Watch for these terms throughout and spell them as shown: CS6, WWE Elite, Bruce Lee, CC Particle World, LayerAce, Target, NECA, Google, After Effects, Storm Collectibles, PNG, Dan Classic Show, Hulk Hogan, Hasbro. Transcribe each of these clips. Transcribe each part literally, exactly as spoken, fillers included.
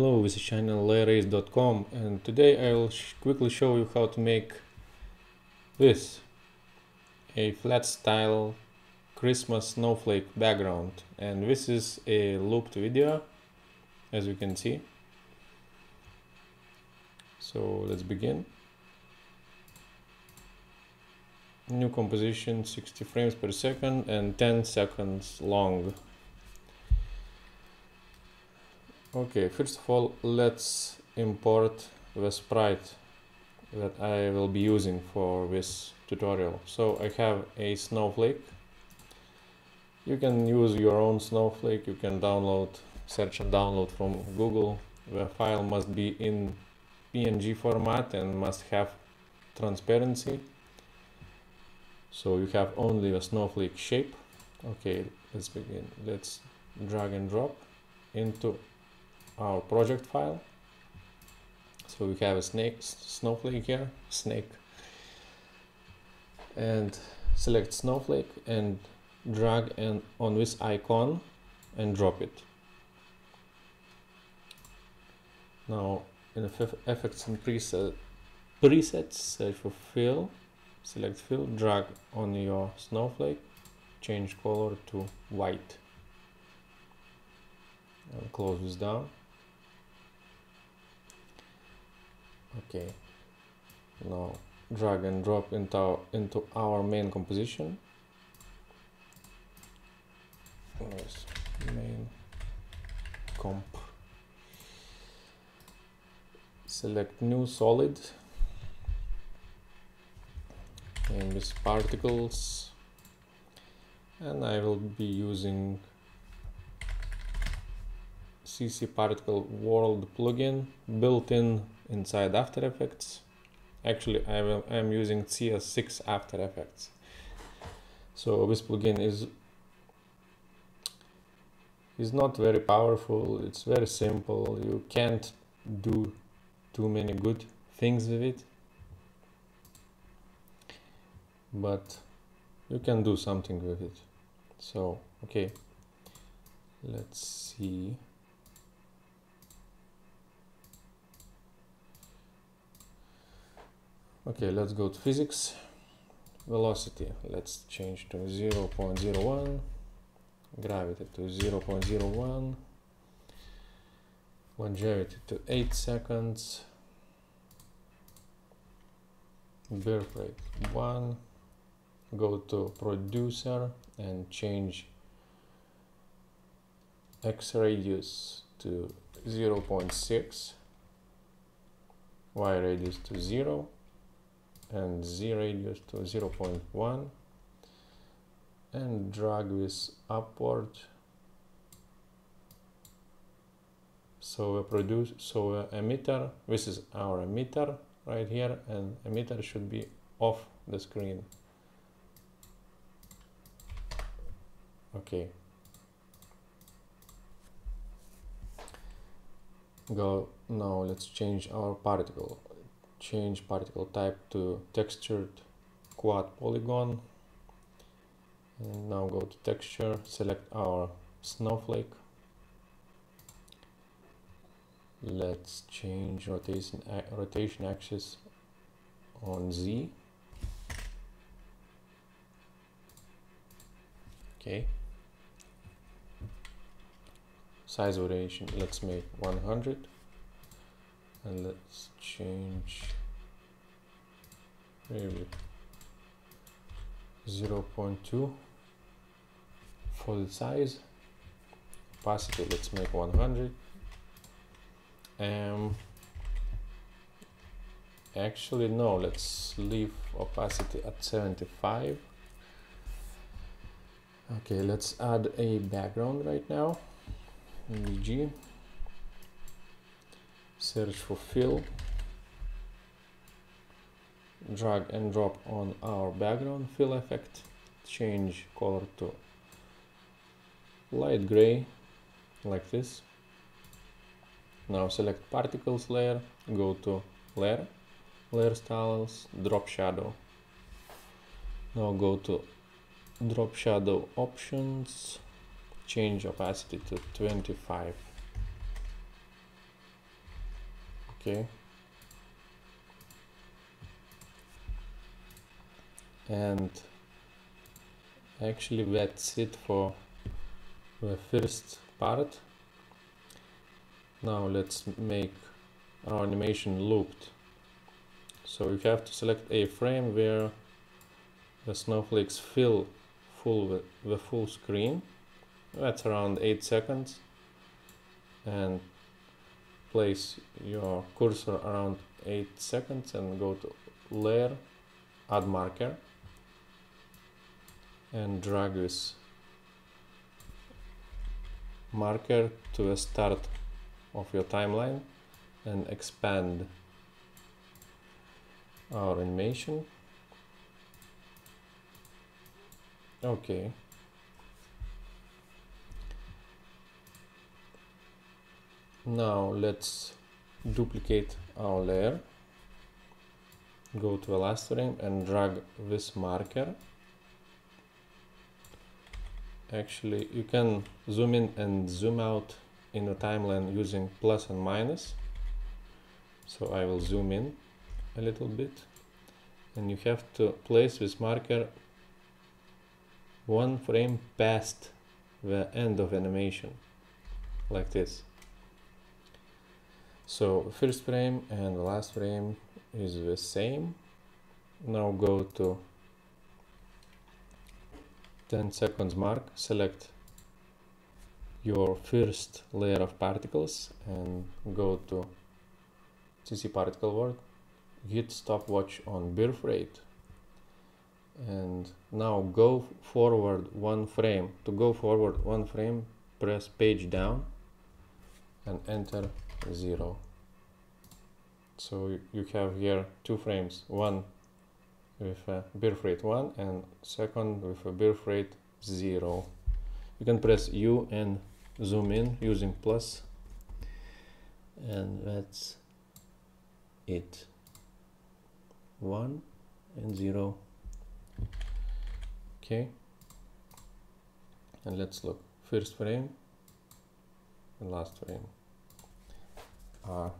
Hello, this is channel layerace dot com, and today I'll sh quickly show you how to make this, a flat style Christmas snowflake background. And this is a looped video, as you can see. So let's begin. New composition, sixty frames per second and ten seconds long. Okay, first of all, let's import the sprite that I will be using for this tutorial. So I have a snowflake. You can use your own snowflake, you can download, search and download from Google. The file must be in P N G format and must have transparency. So you have only a snowflake shape. Okay, let's begin. Let's drag and drop into our project file. So we have a snake snowflake here, snake, and select snowflake and drag and on this icon and drop it. Now in effects and preset, presets, search for fill, select fill, drag on your snowflake, change color to white. I'll close this down. Okay, now drag and drop into our, into our main composition. Yes, main comp. Select new solid. Name is particles, and I will be using C C Particle World plugin built in inside After Effects. Actually, I will, I'm using C S six After Effects. So this plugin is is not very powerful. It's very simple. You can't do too many good things with it, but you can do something with it. So okay, let's see. Okay, let's go to physics, velocity, let's change to zero point zero one, gravity to zero point zero one, longevity to eight seconds, birth rate one, go to producer and change X radius to zero point six, Y radius to zero, and Z radius to zero point one, and drag this upward so we produce so the emitter, this is our emitter right here, and emitter should be off the screen. Okay, go now, let's change our particle. Change particle type to textured quad polygon, and now go to texture, select our snowflake, let's change rotation rotation axis on Z. Okay, size variation, let's make one hundred. And let's change maybe zero point two for the size. Opacity, let's make one hundred. Um, actually no, let's leave opacity at seventy-five. Okay, let's add a background right now. B G. Search for fill, drag and drop on our background fill effect, change color to light gray, like this. Now select particles layer, go to layer, layer styles, drop shadow. Now go to drop shadow options, change opacity to twenty-five. Okay. And actually that's it for the first part. Now let's make our animation looped. So you have to select a frame where the snowflakes fill full the full screen. That's around eight seconds, and place your cursor around eight seconds and go to layer, add marker, and drag this marker to the start of your timeline and expand our animation. Okay. Now let's duplicate our layer, go to the last frame and drag this marker. Actually, you can zoom in and zoom out in the timeline using plus and minus. So I will zoom in a little bit, and you have to place this marker one frame past the end of animation, like this. So first frame and the last frame is the same. Now go to ten seconds mark, select your first layer of particles and go to C C Particle World, hit stopwatch on birth rate, and now go forward one frame. To go forward one frame, press page down and enter zero. So you have here two frames, one with a birth rate one and second with a birth rate zero. You can press U and zoom in using plus, and that's it. One and zero. Okay, and let's look. First frame and last frame are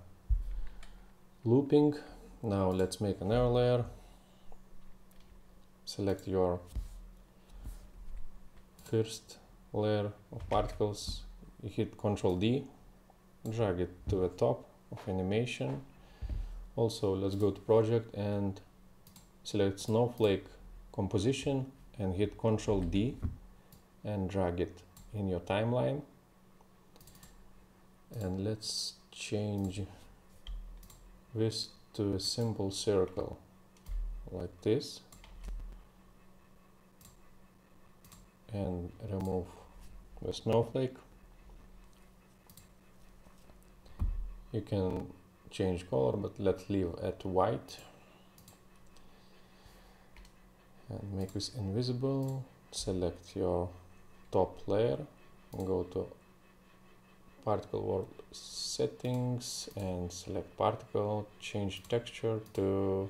looping. Now let's make another layer. Select your first layer of particles, you hit control D, drag it to the top of animation. Also, let's go to project and select snowflake composition and hit control D and drag it in your timeline. And let's change this to a simple circle like this and remove the snowflake. You can change color, but let's leave at white and make this invisible. Select your top layer and go to Particle World settings and select particle, change texture to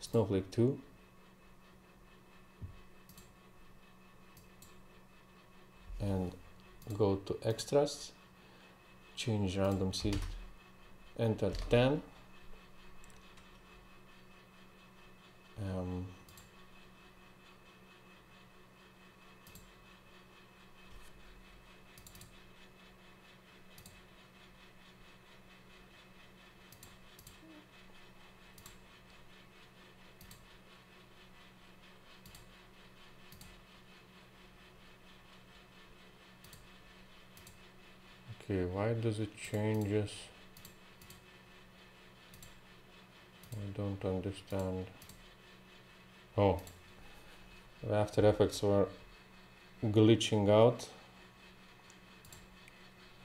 snowflake two, and go to extras, change random seed, enter ten. Um, Okay, why does it changes? I don't understand. Oh, the After Effects were glitching out.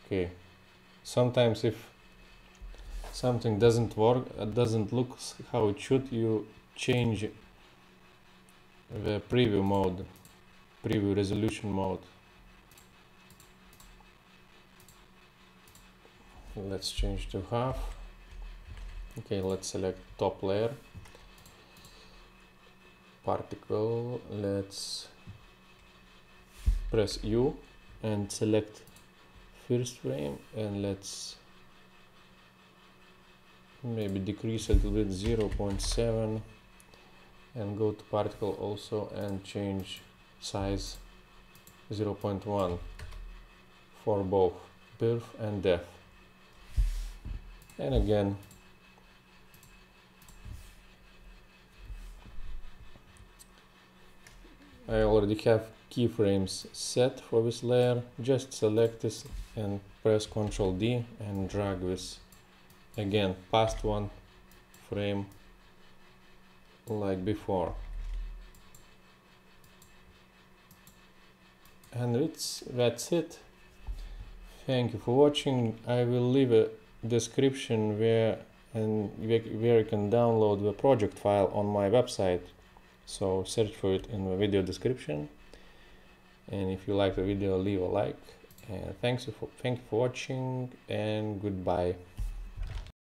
Okay, sometimes if something doesn't work, it doesn't look how it should, you change the preview mode, preview resolution mode. Let's change to half. Okay, let's select top layer, particle, let's press U and select first frame and let's maybe decrease a little bit, zero point seven, and go to particle also and change size zero point one for both birth and death. And again, I already have keyframes set for this layer. Just select this and press Ctrl D and drag this again past one frame like before. And it's that's it. Thank you for watching. I will leave a description where and where you can download the project file on my website. So search for it in the video description. And if you like the video, leave a like. And thanks for thank you for watching, and goodbye.